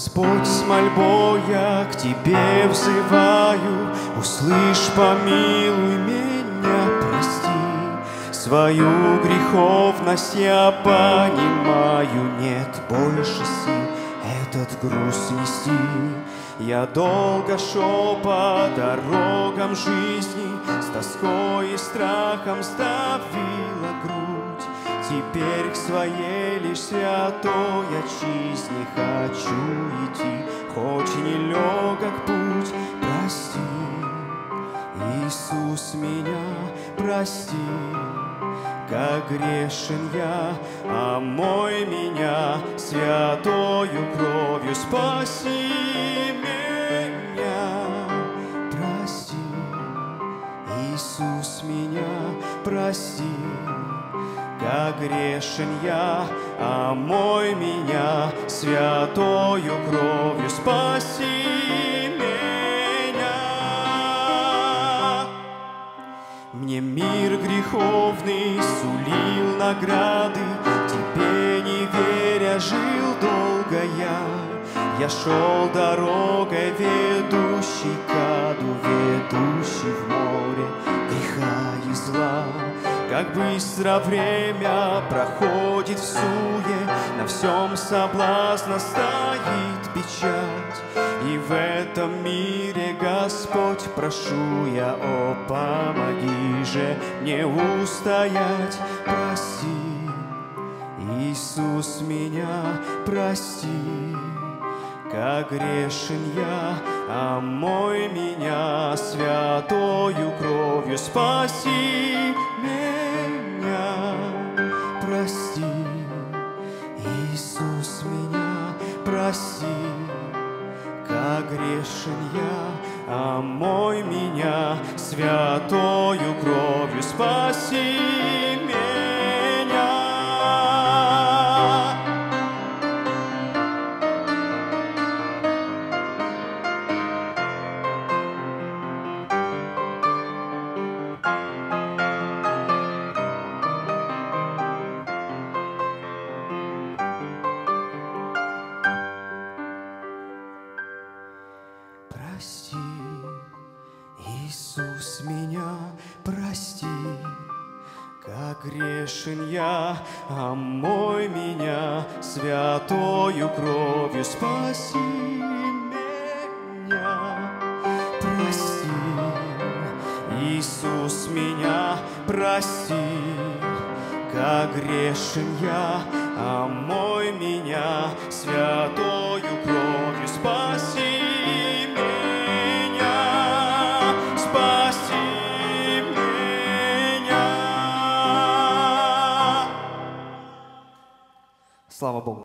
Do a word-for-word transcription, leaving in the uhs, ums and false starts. Господь, с мольбой я к Тебе взываю, услышь, помилуй меня, прости. Свою греховность я понимаю, нет больше сил этот груз нести. Я долго шел по дорогам жизни, с тоской и страхом сдавила грудь. Теперь к своей лишь святой отчизне хочу идти, хоть и нелегок путь, прости, Иисус, меня прости. Как грешен я, омой меня, святою кровью спаси меня. Прости, Иисус, меня прости. Как грешен я, омой меня, святою кровью спаси меня. Мне мир греховный сулил награды, тебе не веря, жил долго я. Я шел дорогой, ведущей к аду, ведущей в море греха и зла. Как быстро время проходит в суе, на всем соблазна стоит печать. И в этом мире, Господь, прошу я, о, помоги же мне устоять. Прости, Иисус, меня прости. Как грешен я, омой меня, святою кровью спаси меня. Прости, Иисус, меня прости. Как грешен я, омой меня, святою кровью спаси меня. Прости, Иисус, меня прости. Как грешен я, омой меня, святою кровью спаси меня. Прости, Иисус, меня прости. Как грешен я, омой меня, святою кровью спаси. Слава Богу.